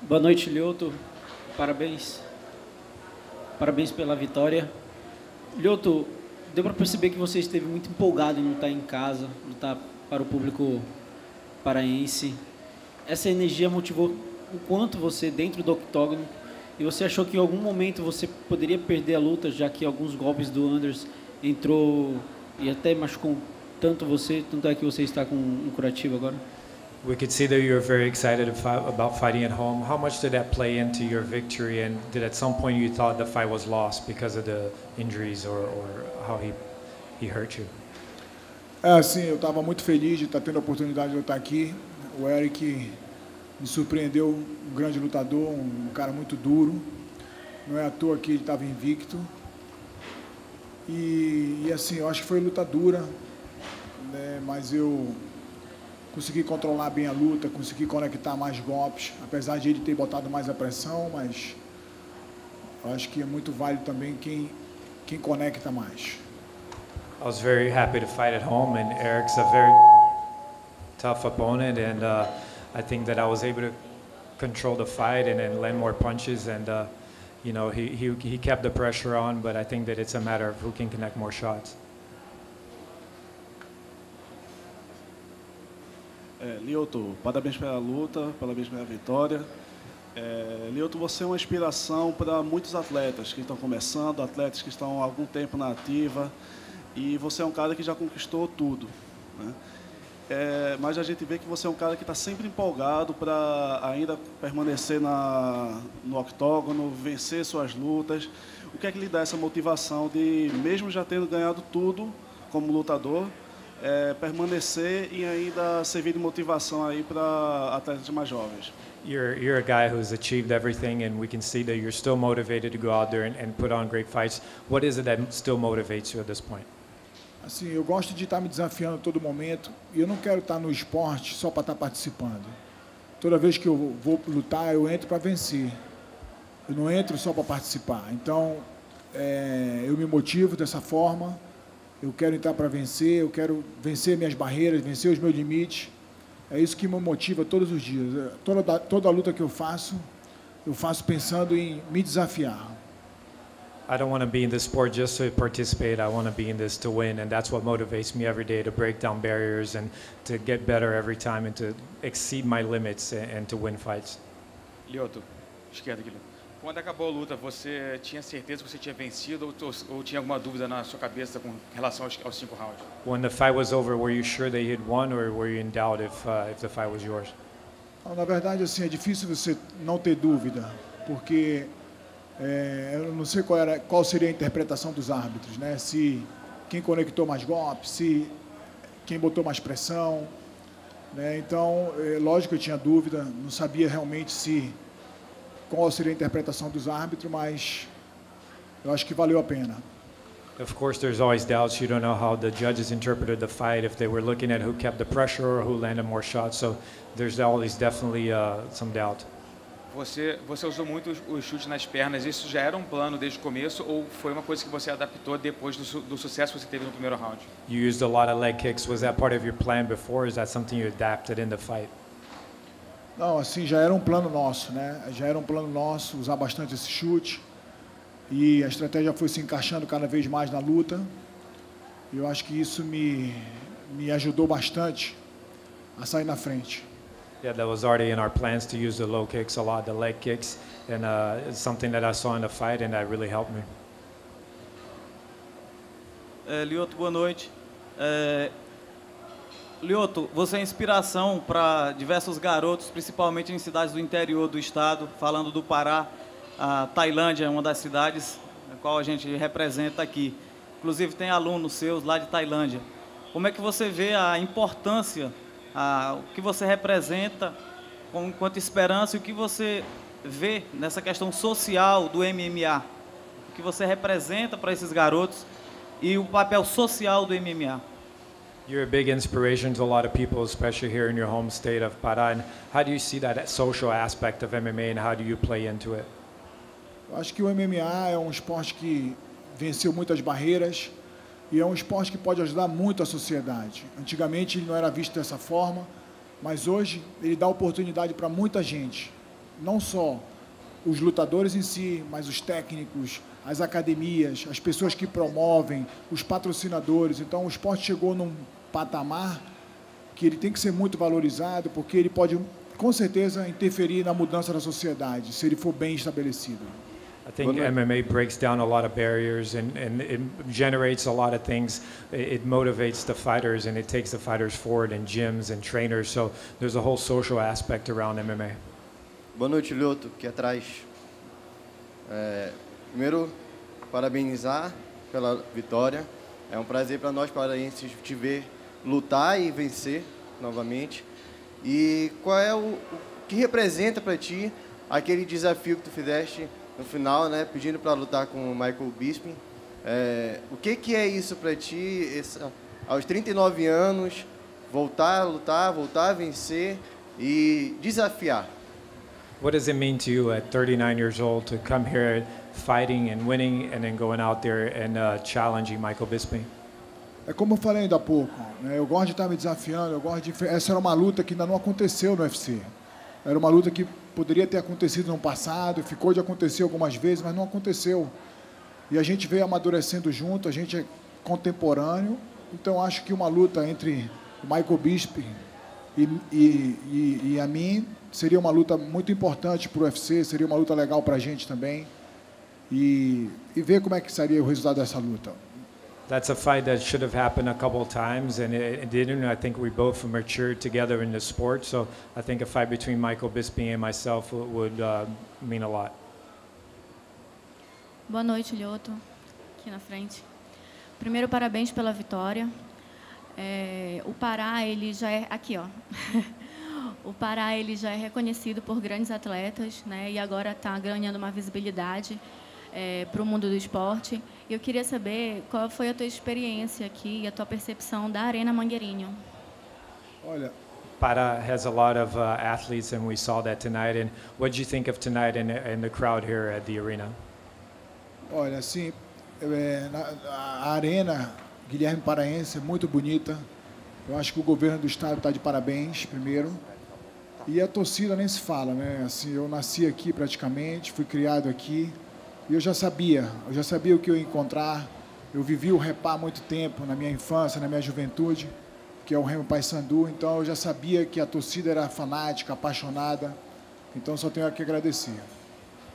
Boa noite, Lyoto. Parabéns pela vitória. Lyoto, deu para perceber que você esteve muito empolgado em lutar em casa, lutar para o público paraense. Essa energia motivou o quanto você dentro do octógono, e você achou que em algum momento você poderia perder a luta, já que alguns golpes do Anders entrou e até machucou tanto você, tanto é que você está com um curativo agora? We could see that you were very excited about fighting at home. How much did that play into your victory, and did at some point you thought the fight was lost because of the injuries or how he hurt you? Sim, eu estava muito feliz de estar tendo a oportunidade de lutar aqui. O Eryk me surpreendeu, um grande lutador, um cara muito duro. Não é à toa que ele estava invicto. E assim, eu acho que foi luta dura, né? Mas eu consegui controlar bem a luta, consegui conectar mais golpes, apesar de ele ter botado mais a pressão, mas eu acho que é muito válido também quem conecta mais. I was very happy to fight at home, and Eryk's a very tough opponent, and I think that I was able to control the fight and then land more punches, and you know, he kept the pressure on, but I think that it's a matter of who can connect more shots. Lyoto, parabéns pela luta, parabéns pela vitória. Lyoto, você é uma inspiração para muitos atletas que estão começando, atletas que estão há algum tempo na ativa, e você é um cara que já conquistou tudo, né? Mas a gente vê que você é um cara que está sempre empolgado para ainda permanecer no octógono, vencer suas lutas. O que é que lhe dá essa motivação de, mesmo já tendo ganhado tudo como lutador, permanecer e ainda servir de motivação aí para atletas mais jovens? You're a guy who's achieved everything, and we can see that you're still motivated to go out there and put on great fights. What is it that still motivates you at this point? Assim, eu gosto de estar me desafiando a todo momento, e eu não quero estar no esporte só para estar participando. Toda vez que eu vou lutar, eu entro para vencer. Eu não entro só para participar. Então, eu me motivo dessa forma. Eu quero entrar para vencer, eu quero vencer minhas barreiras, vencer os meus limites. É isso que me motiva todos os dias. Toda luta que eu faço pensando em me desafiar. I don't want to be in this sport just to participate. I want to be in this to win, and that's what motivates me every day, to break down barriers and to get better every time and to exceed my limits and to win fights. Lyoto, esquerda, Guilherme. Quando acabou a luta, você tinha certeza que você tinha vencido ou tinha alguma dúvida na sua cabeça com relação aos 5 rounds? When the fight was over, were you sure that you had won, or were you in doubt if the fight was yours? Na verdade, assim, é difícil você não ter dúvida, porque eu não sei qual seria a interpretação dos árbitros, né? Se quem conectou mais golpes, se quem botou mais pressão, né? Então, lógico que eu tinha dúvida, não sabia realmente se qual seria a interpretação dos árbitros, mas eu acho que valeu a pena. Of course, there's always doubts. You don't know how the judges interpreted the fight, if they were looking at who kept the pressure or who landed more shots. So there's always definitely some doubt. Você usou muito os chutes nas pernas. Isso já era um plano desde o começo, ou foi uma coisa que você adaptou depois do sucesso que você teve no primeiro round? You used a lot of leg kicks. Was that part of your plan before? Is that something you adapted in the fight? Não, assim, já era um plano nosso, né? Já era um plano nosso usar bastante esse chute, e a estratégia foi se encaixando cada vez mais na luta. Eu acho que isso me ajudou bastante a sair na frente. Yeah, that was already in our plans to use the low kicks a lot, the leg kicks, and it's something that I saw in the fight and that really helped me. Lyoto, boa noite. Lyoto, você é inspiração para diversos garotos, principalmente em cidades do interior do estado, falando do Pará. A Tailândia é uma das cidades a qual a gente representa aqui. Inclusive, tem alunos seus lá de Tailândia. Como é que você vê a importância, o que você representa enquanto esperança, e o que você vê nessa questão social do MMA? O que você representa para esses garotos e o papel social do MMA? You're a big inspiration to a lot of people, especially here in your home state of Pará. And how do you see that social aspect of MMA, and how do you play into it? Eu acho que o MMA é um esporte que venceu muitas barreiras, e é um esporte que pode ajudar muito a sociedade. Antigamente ele não era visto dessa forma, Mas hoje ele dá oportunidade para muita gente, não só os lutadores em si, mas os técnicos, as academias, as pessoas que promovem, os patrocinadores. Então o esporte chegou num patamar que ele tem que ser muito valorizado, porque ele pode, com certeza, interferir na mudança da sociedade, se ele for bem estabelecido. I think MMA breaks down a lot of barriers and it generates a lot of things. It motivates the fighters and it takes the fighters forward in gyms and trainers. So there's a whole social aspect around MMA. Boa noite, Lyoto, aqui atrás. Primeiro, parabenizar pela vitória. É um prazer para nós paraenses te ver lutar e vencer novamente. E qual é o que representa para ti aquele desafio que tu fizeste no final, né, pedindo para lutar com o Michael Bisping? O que é isso para ti, aos 39 anos, voltar a lutar, voltar a vencer e desafiar? What does it mean to you at 39 years old to come here fighting and winning and then going out there and challenging Michael Bisping? É como eu falei ainda há pouco, né? Eu gosto de estar me desafiando, eu gosto de... Essa era uma luta que ainda não aconteceu no UFC. Era uma luta que poderia ter acontecido no passado, ficou de acontecer algumas vezes, mas não aconteceu. E a gente veio amadurecendo junto, a gente é contemporâneo, então acho que uma luta entre o Michael Bisping e a mim seria uma luta muito importante para o UFC, seria uma luta legal para a gente também. E ver como é que seria o resultado dessa luta. That's a fight that should have happened a couple of times, and it didn't. I think we both matured together in the sport, so I think a fight between Michael Bisping and myself would mean a lot. Boa noite, Lyoto, aqui na frente. Primeiro, parabéns pela vitória. O Pará, ele já é aqui, ó. O Pará, ele já é reconhecido por grandes atletas, né? E agora está ganhando uma visibilidade para o mundo do esporte. Eu queria saber qual foi a tua experiência aqui e a tua percepção da Arena Mangueirinho. Olha, Pará has a lot of athletes, and we saw that tonight. And what did you think of tonight and the crowd here at the arena? Olha, assim, a Arena Guilherme Paraense é muito bonita. Eu acho que o governo do estado está de parabéns, primeiro. E a torcida nem se fala, né? Assim, eu nasci aqui praticamente, fui criado aqui. E eu já sabia o que eu ia encontrar. Eu vivi o repá há muito tempo, na minha infância, na minha juventude, que é o Remo Paysandu. Então eu já sabia que a torcida era fanática, apaixonada. Então só tenho que agradecer.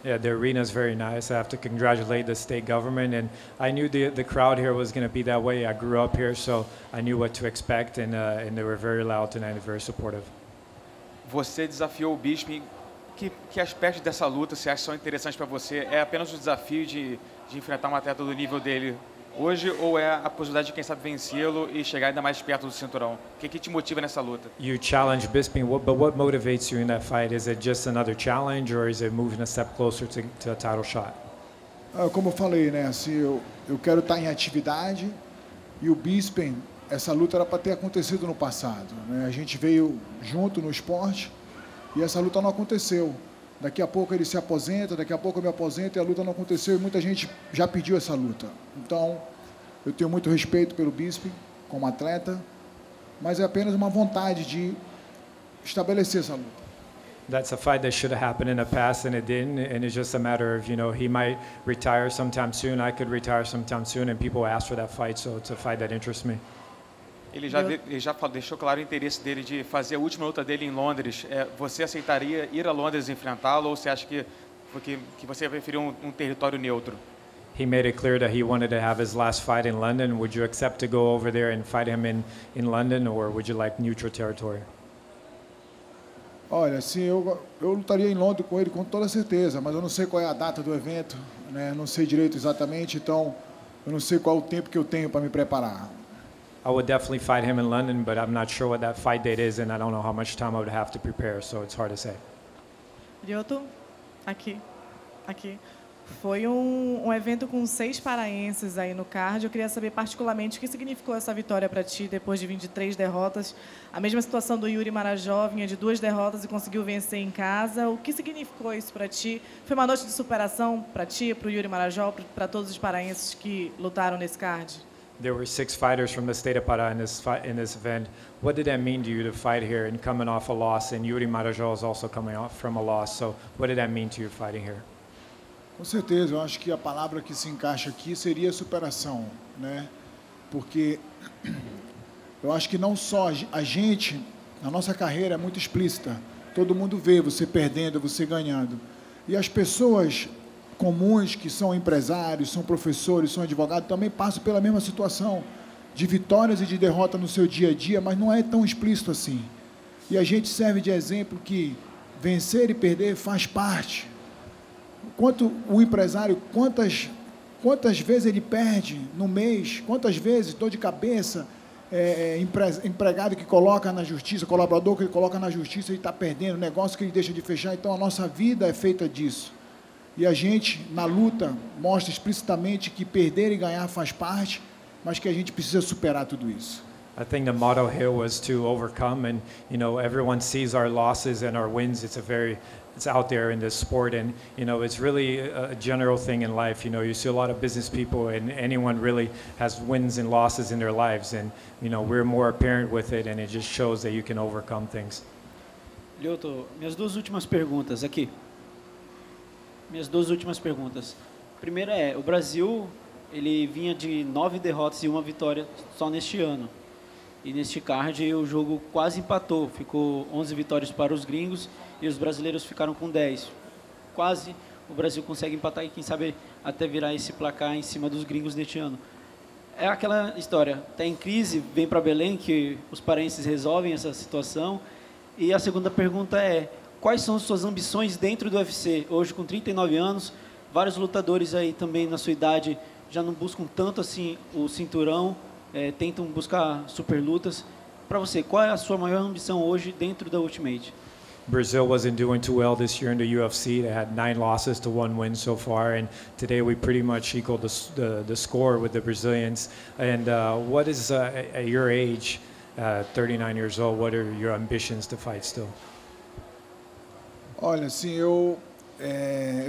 Yeah, the arena is very nice. I have to congratulate the state government, and I knew the crowd here was going to be that way. I grew up here, so I knew what to expect, and they were very loud tonight and very supportive. Você desafiou o Bisping. Que aspectos dessa luta você acha são interessantes para você? É apenas o desafio de enfrentar um atleta do nível dele hoje, ou é a possibilidade de, quem sabe, vencê-lo e chegar ainda mais perto do cinturão? O que te motiva nessa luta? You challenge Bisping, but what motivates you in that fight? Is it just another challenge, or is it moving a step closer to a title shot? Como eu falei, né? Assim, eu quero estar em atividade, e o Bisping, essa luta era para ter acontecido no passado, né? A gente veio junto no esporte. E essa luta não aconteceu. Daqui a pouco ele se aposenta, daqui a pouco eu me aposento, e a luta não aconteceu, e muita gente já pediu essa luta. Então, eu tenho muito respeito pelo Bisping como atleta, mas é apenas uma vontade de estabelecer essa luta. That's a fight that should have happened in the past, and it didn't. And it's just a matter of, you know, he might retire sometime soon, I could retire sometime soon, and people ask for that fight, so it's a fight that interests me. Ele já deixou claro o interesse dele de fazer a última luta dele em Londres. Você aceitaria ir a Londres enfrentá-lo, ou você acha que você preferiria um território neutro? He made it clear that he wanted to have his last fight in London. Would you accept to go over there and fight him in London, or would you like neutral territory? Olha, sim, eu lutaria em Londres com ele com toda certeza, mas eu não sei qual é a data do evento, né? Não sei direito exatamente, então eu não sei qual é o tempo que eu tenho para me preparar. I would definitely fight him in London, but I'm not sure what that fight date is, and I don't know how much time I would have to prepare, so it's hard to say. Lyoto, aqui. Foi um evento com 6 paraenses aí no card. Eu queria saber particularmente o que significou essa vitória para ti depois de 23 derrotas. A mesma situação do Yuri Marajó, vinha de 2 derrotas e conseguiu vencer em casa. O que significou isso para ti? Foi uma noite de superação para ti, para o Yuri Marajó, para todos os paraenses que lutaram nesse card? there were 6 fighters from the state of Pará in this event. What did that mean to you to fight here and coming off a loss? And Yuri Marajó is also coming off from a loss. So what did that mean to you fighting here? Com certeza, eu acho que a palavra que se encaixa aqui seria superação, né? Porque eu acho que não só a gente, a nossa carreira é muito explícita. Todo mundo vê você perdendo, você ganhando. E as pessoas comuns, que são empresários, são professores, são advogados, também passam pela mesma situação de vitórias e de derrota no seu dia a dia, mas não é tão explícito assim. E a gente serve de exemplo que vencer e perder faz parte. Quanto o empresário, quantas vezes ele perde no mês, quantas vezes, dor de cabeça, empregado que coloca na justiça, colaborador que ele coloca na justiça, ele está perdendo, negócio que ele deixa de fechar. Então, a nossa vida é feita disso. E a gente, na luta, mostra explicitamente que perder e ganhar faz parte, mas que a gente precisa superar tudo isso. I think the motto here was to overcome, and you know, everyone sees our losses and our wins. It's out there in this sport, and you know, it's really a general thing in life. You know, you see a lot of business people, and anyone really has wins and losses in their lives, and you know, we're more apparent with it, and it just shows that you can overcome things. Lyoto, minhas duas últimas perguntas. A primeira é, o Brasil, ele vinha de 9 derrotas e 1 vitória só neste ano. E neste card o jogo quase empatou, ficou 11 vitórias para os gringos e os brasileiros ficaram com 10. Quase o Brasil consegue empatar e quem sabe até virar esse placar em cima dos gringos neste ano. É aquela história, está em crise, vem para Belém que os paraenses resolvem essa situação. E a segunda pergunta é, quais são as suas ambições dentro do UFC? Hoje com 39 anos, vários lutadores aí também na sua idade já não buscam tanto assim o cinturão, tentam buscar super lutas. Para você, qual é a sua maior ambição hoje dentro da Ultimate? Brazil wasn't doing too well this year in the UFC. They had 9 losses to 1 win so far, and today we pretty much equaled the score with the Brazilians. And what is at your age, 39 years old, what are your ambitions to fight still? Olha, assim, eu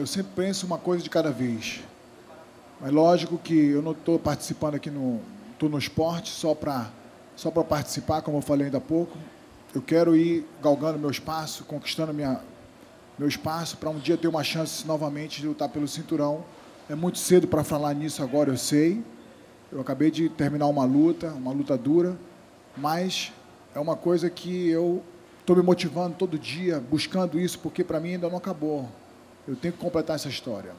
sempre penso uma coisa de cada vez. Mas lógico que eu não estou participando aqui no esporte só para participar, como eu falei ainda há pouco. Eu quero ir galgando meu espaço, conquistando meu espaço para um dia ter uma chance novamente de lutar pelo cinturão. É muito cedo para falar nisso agora, eu sei. Eu acabei de terminar uma luta dura, mas é uma coisa que eu estou me motivando todo dia, buscando isso, porque para mim ainda não acabou. Eu tenho que completar essa história.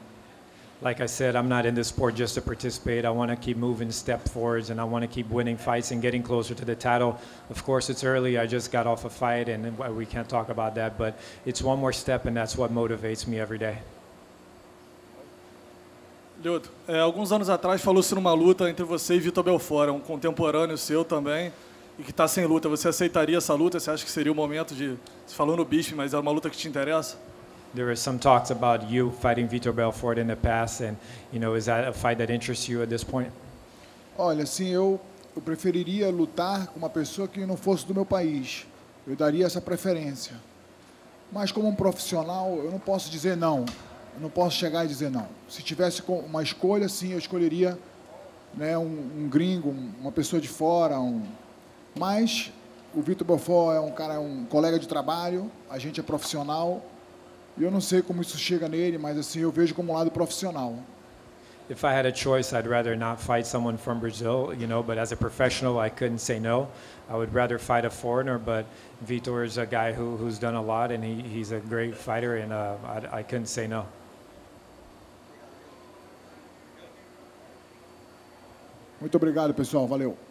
Like I said, I'm not in this sport just to participate. I want to keep moving step forwards, and I want to keep winning fights and getting closer to the title. Of course, it's early. I just got off a fight, and we can't talk about that. But it's one more step, and that's what motivates me every day. Lyoto, alguns anos atrás falou-se numa luta entre você e Vitor Belfort, um contemporâneo seu também, e que está sem luta. Você aceitaria essa luta? Você acha que seria o momento de... Você falou no Bisping, mas é uma luta que te interessa? There were some talks about you fighting Vitor Belfort in the past, and you know, is that a fight that interests you at this point? Olha, assim, eu preferiria lutar com uma pessoa que não fosse do meu país. Eu daria essa preferência. Mas como um profissional, eu não posso dizer não. Eu não posso chegar e dizer não. Se tivesse uma escolha, sim, eu escolheria, né, um gringo, uma pessoa de fora, mas o Vitor Belfort é um cara, um colega de trabalho. A gente é profissional. Eu não sei como isso chega nele, mas assim eu vejo como um lado profissional. If I had a choice, I'd rather not fight someone from Brazil, you know, but as a professional, I couldn't say no. I would rather fight a foreigner, but Vitor is a guy who's done a lot, and he's a great fighter, and I couldn't say no. Muito obrigado, pessoal. Valeu.